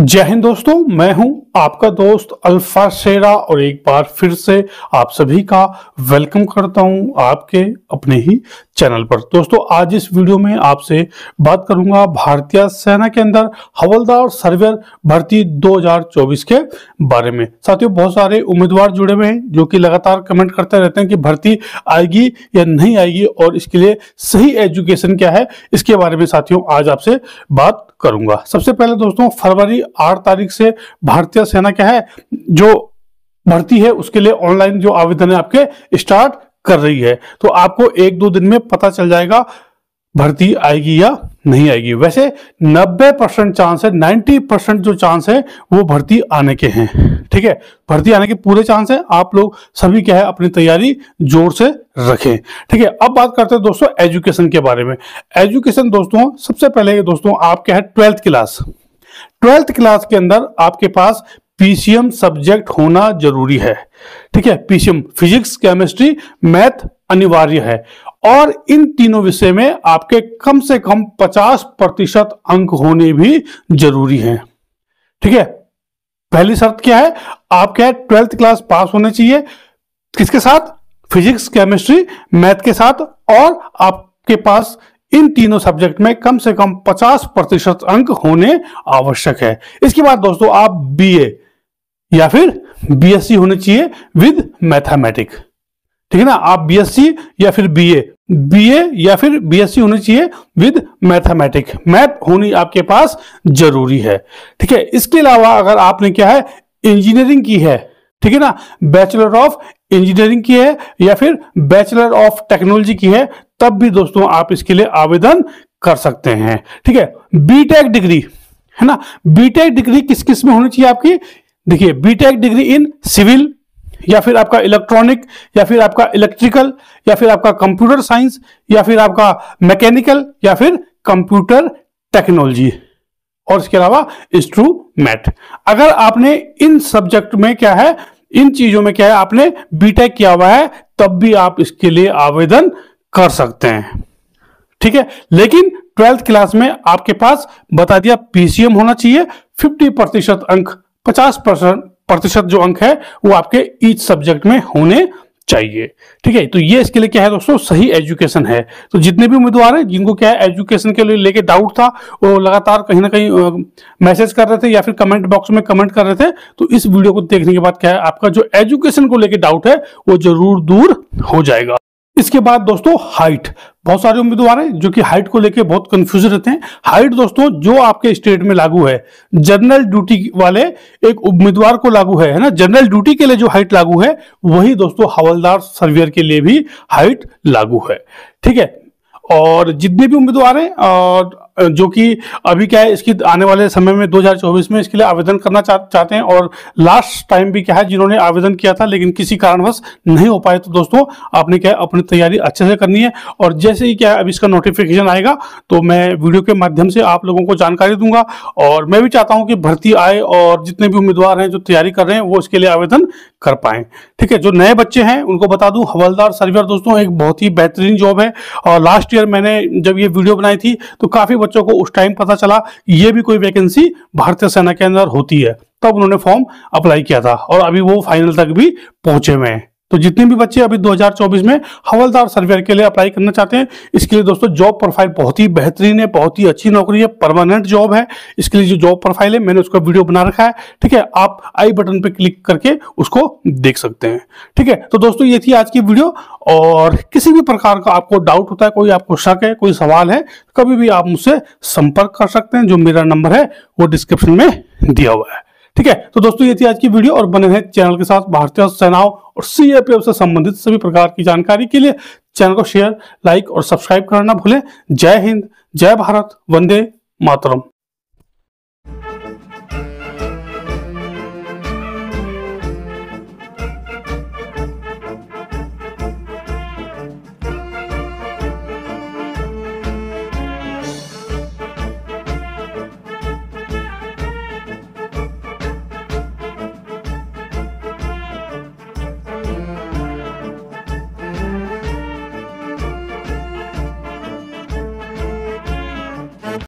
जय हिंद दोस्तों, मैं हूं आपका दोस्त अल्फा शेरा और एक बार फिर से आप सभी का वेलकम करता हूं आपके अपने ही चैनल पर। दोस्तों आज इस वीडियो में आपसे बात करूंगा भारतीय सेना के अंदर हवलदार सर्वेयर भर्ती 2024 के बारे में। साथियों बहुत सारे उम्मीदवार जुड़े हुए हैं जो कि लगातार कमेंट करते रहते हैं कि भर्ती आएगी या नहीं आएगी और इसके लिए सही एजुकेशन क्या है, इसके बारे में साथियों आज आपसे बात करूंगा। सबसे पहले दोस्तों फरवरी 8 तारीख से भारतीय सेना क्या है जो भर्ती है उसके लिए ऑनलाइन जो आवेदन है आपके स्टार्ट कर रही है, तो आपको एक दो दिन में पता चल जाएगा भर्ती आएगी या नहीं आएगी। वैसे 90% चांस है, 90% जो चांस है वो भर्ती आने के हैं। ठीक है, भर्ती आने के पूरे चांस है, आप लोग सभी क्या है अपनी तैयारी जोर से रखें। ठीक है, अब बात करते हैं दोस्तों एजुकेशन के बारे में। एजुकेशन दोस्तों सबसे पहले दोस्तों आप क्या है 12th क्लास के अंदर आपके पास पीसीएम सब्जेक्ट होना जरूरी है। ठीक है, पीसीएम फिजिक्स केमिस्ट्री मैथ अनिवार्य है और इन तीनों विषय में आपके कम से कम 50% अंक होने भी जरूरी हैं। ठीक है, पहली शर्त क्या है, आप क्या है 12th क्लास पास होने चाहिए। किसके साथ? फिजिक्स केमिस्ट्री मैथ के साथ, और आपके पास इन तीनों सब्जेक्ट में कम से कम 50% अंक होने आवश्यक है। इसके बाद दोस्तों आप बीए या फिर बीएससी होने चाहिए विद मैथमेटिक्स। ठीक है ना, आप बीएससी या फिर बीए या फिर बीएससी होनी चाहिए विद मैथमेटिक्स, मैथ होनी आपके पास जरूरी है। ठीक है, इसके अलावा अगर आपने क्या है इंजीनियरिंग की है, ठीक है ना, बैचलर ऑफ इंजीनियरिंग की है या फिर बैचलर ऑफ टेक्नोलॉजी की है, तब भी दोस्तों आप इसके लिए आवेदन कर सकते हैं। ठीक है, बीटेक डिग्री है ना, बीटेक डिग्री किस किस में होनी चाहिए आपकी? देखिए बीटेक डिग्री इन सिविल या फिर आपका इलेक्ट्रॉनिक या फिर आपका इलेक्ट्रिकल या फिर आपका कंप्यूटर साइंस या फिर आपका मैकेनिकल या फिर कंप्यूटर टेक्नोलॉजी और इसके अलावा इंस्ट्रूमेंट। अगर आपने इन सब्जेक्ट में क्या है इन चीजों में क्या है आपने बीटेक किया हुआ है तब भी आप इसके लिए आवेदन कर सकते हैं। ठीक है, लेकिन 12th क्लास में आपके पास बता दिया पीसीएम होना चाहिए, 50% अंक 50% जो अंक है वो आपके ईच सब्जेक्ट में होने चाहिए। ठीक है, तो ये इसके लिए क्या है दोस्तों सही एजुकेशन है। तो जितने भी उम्मीदवार हैं जिनको क्या है एजुकेशन के लिए लेके डाउट था वो लगातार कहीं ना कहीं मैसेज कर रहे थे या फिर कमेंट बॉक्स में कमेंट कर रहे थे, तो इस वीडियो को देखने के बाद क्या है आपका जो एजुकेशन को लेके डाउट है वो जरूर दूर हो जाएगा। इसके बाद दोस्तों हाइट, बहुत सारे उम्मीदवार हैं जो कि हाइट को लेके बहुत कंफ्यूज रहते हैं। हाइट दोस्तों जो आपके स्टेट में लागू है जनरल ड्यूटी वाले एक उम्मीदवार को लागू है ना, जनरल ड्यूटी के लिए जो हाइट लागू है वही दोस्तों हवलदार सर्वेयर के लिए भी हाइट लागू है। ठीक है, और जितने भी उम्मीदवार हैं और जो कि अभी क्या है इसकी आने वाले समय में 2024 में इसके लिए आवेदन करना चाहते हैं और लास्ट टाइम भी क्या है जिन्होंने आवेदन किया था लेकिन किसी कारणवश नहीं हो पाए, तो दोस्तों आपने क्या है अपनी तैयारी अच्छे से करनी है। और जैसे ही क्या है अब इसका नोटिफिकेशन आएगा तो मैं वीडियो के माध्यम से आप लोगों को जानकारी दूंगा और मैं भी चाहता हूँ कि भर्ती आए और जितने भी उम्मीदवार हैं जो तैयारी कर रहे हैं वो इसके लिए आवेदन कर पाएँ। ठीक है, जो नए बच्चे हैं उनको बता दूँ हवलदार सर्वेयर दोस्तों एक बहुत ही बेहतरीन जॉब है और लास्ट मैंने जब ये वीडियो बनाई थी तो काफी बच्चों को उस टाइम पता चला ये भी कोई वैकेंसी भारतीय सेना के अंदर होती है, तब उन्होंने फॉर्म अप्लाई किया था और अभी वो फाइनल तक भी पहुंचे हुए हैं। तो जितने भी बच्चे अभी 2024 में हवलदार सर्वेयर के लिए अप्लाई करना चाहते हैं, इसके लिए दोस्तों जॉब प्रोफाइल बहुत ही बेहतरीन है, बहुत ही अच्छी नौकरी है, परमानेंट जॉब है। इसके लिए जो जॉब प्रोफाइल है मैंने उसका वीडियो बना रखा है। ठीक है, आप आई बटन पे क्लिक करके उसको देख सकते हैं। ठीक है, तो दोस्तों ये थी आज की वीडियो और किसी भी प्रकार का आपको डाउट होता है, कोई आपको शक है, कोई सवाल है, कभी भी आप मुझसे संपर्क कर सकते हैं। जो मेरा नंबर है वो डिस्क्रिप्शन में दिया हुआ है। ठीक है, तो दोस्तों ये थी आज की वीडियो और बने हैं चैनल के साथ। भारतीय सेनाओं और सीआरपीएफ से संबंधित सभी प्रकार की जानकारी के लिए चैनल को शेयर लाइक और सब्सक्राइब करना भूलें। जय हिंद, जय भारत, वंदे मातरम।